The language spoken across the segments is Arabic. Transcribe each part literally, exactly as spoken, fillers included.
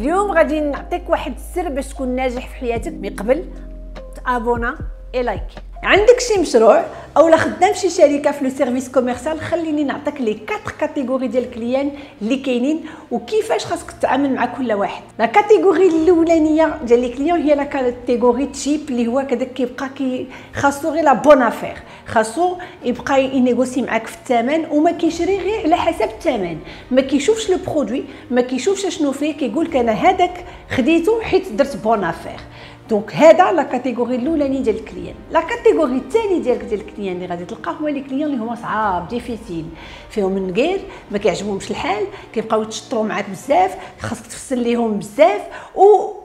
اليوم غادي نعطيك واحد السر باش تكون ناجح في حياتك من قبل. تابونا اي لايك. عندك شي مشروع اولا خدام شي شركه في لو سيرفيس كوميرسيال، خليني نعطيك لي كاتر كاتيجوري ديال الكليان اللي كاينين وكيفاش خاصك تتعامل مع كل واحد. لا كاتيجوري الاولانيه ديال لي كليان هي لا كاتيجوري تشيب اللي هو كداك كيبقى كي خاصو غير لا بون افير، خاصو يبقى ينيغوسي معاك في الثمن وما كيشري غير على حسب الثمن، ما كيشوفش لو برودوي، ما كيشوفش شنو فيه، كيقول لك انا هذاك خديته حيت درت بون افير. دونك هذا لا كاتيجوري الاولانيه ديال الكليان. لا كاتيجوري الثاني ديالك ديال الكليان اللي غادي تلقاه هو لي كليان اللي هما صعاب ديفيسيل فيهم النقير، ما كيعجبهمش الحال، كيبقاو يتشطروا معاك بزاف، خاصك تفصل ليهم بزاف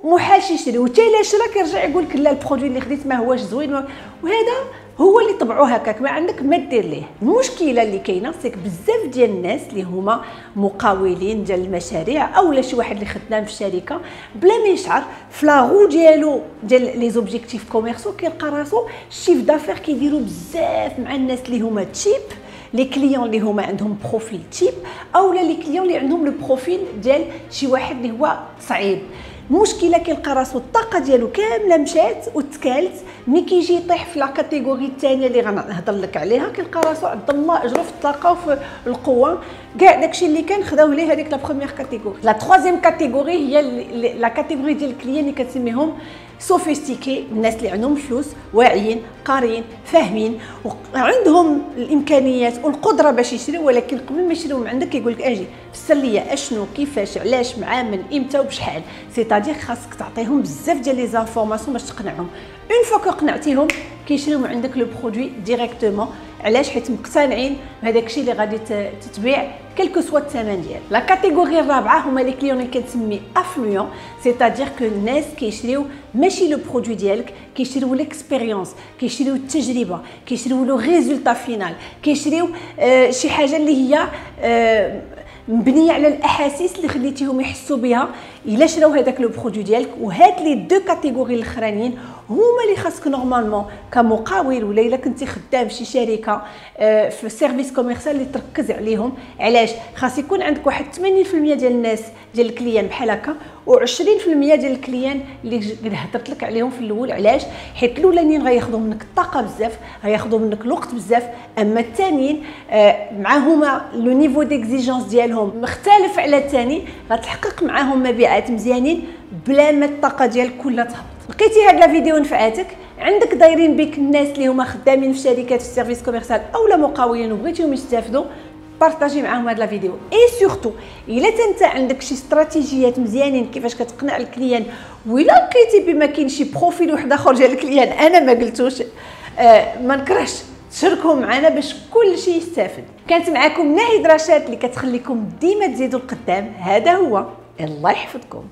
ومحاش يشري، وتا الا شرا كيرجع يقول لك لا البرودوي اللي خديت ما هواش زوين، وهذا هو اللي طبعو هكاك، ما عندك ما دير ليه. المشكله اللي كاينه سيك بزاف ديال الناس اللي هما مقاولين ديال المشاريع اولا شي واحد اللي خدام في شركه بلا ما يشعر في لاغو ديالو ديال لي زوبجيكتيف كوميرسو، كيلقى راسو الشيف دافير كيديرو بزاف مع الناس اللي هما تشيب، لي كليون اللي هما عندهم بروفيل تشيب اولا لي كليون اللي عندهم لو بروفيل ديال شي واحد اللي هو صعيب. المشكله كيلقى راسو الطاقه ديالو كامله مشات وتكالت، ملي كيجي يطيح في لا كاتيجوري الثانيه اللي غنهضر لك عليها كيلقى راسو عبد الله اجرو في الطاقه وفي القوه، كاع داكشي اللي كان خداوه ليه هذيك لا بروميير كاتيجوري. لا ترويزيم كاتيجوري هي لا كاتيجوري ديال الكليان اللي كتسميهم سوفيستيكي، الناس اللي عندهم فلوس، واعيين، قاريين، فاهمين وعندهم الامكانيات والقدره باش يشريو، ولكن قبل ما يشريو من عندك كيقول لك اجي فسر ليا اشنو كيفاش علاش مع من امتى وبشحال، سيتادير خاصك تعطيهم بزاف ديال لي زانفورماسيون باش تقنعهم. اون فوا كقنعتيهم كيشريو من عندك لو برودوي ديريكتومون، علاش؟ حيت مقتنعين بهذاك الشيء اللي غادي تتبيع كلكو سوا الثمن ديالو. لا كاتيجوري الرابعه هما لي كليون اللي كنسمي افلويون، سيتادير كو الناس كيشريو ماشي لو برودوي ديالك، كيشريو ليكسبيريونس، كيشريو التجربه، كيشريو لو ريزولتا فينال، كيشريو آه شي حاجه اللي هي آه مبنيه على الاحاسيس اللي خليتيهم يحسوا بها الا شراو هذاك لو برودوي ديالك. وهاد لي دو كاتيجوري الاخرانيين هما اللي خاصك نورمالمون كمقاول ولا الا كنتي خدام في شي شركه في سيرفيس كوميرسيال اللي تركز عليهم. علاش؟ خاص يكون عندك واحد ثمانين بالمئة ديال الناس ديال الكليان بحال هكا وعشرين بالمئة ديال الكليان اللي هضرت لك عليهم في الاول. علاش؟ حيت الاولانيين غياخذوا منك الطاقه بزاف، غياخذوا منك الوقت بزاف، اما الثانيين معاهما لو نيفو ديكزيجونس ديالهم مختلف على الثاني، غتحقق معاهم مبيعات مزيانين بلا ما الطاقه ديالك كلها تهبط. لقيتي هاد الفيديو نفعاتك، عندك دايرين بك الناس اللي هما خدامين في شركات في السيرفيس كوميرسيال اولا مقاولين وبغيتيهم يستافدوا، بارطاجي معاهم هاد لا فيديو. اي سورتو الا انت عندك شي استراتيجيات مزيانين كيفاش كتقنع الكليان، ولا لقيتي بما كاين شي بروفيل واحد اخر ديال الكليان انا ما قلتوش آه ما نكرهش تشاركهم معنا باش كلشي يستافد. كانت معكم ناهد رشاد اللي كتخليكم ديما تزيدوا لقدام. هذا هو، الله يحفظكم.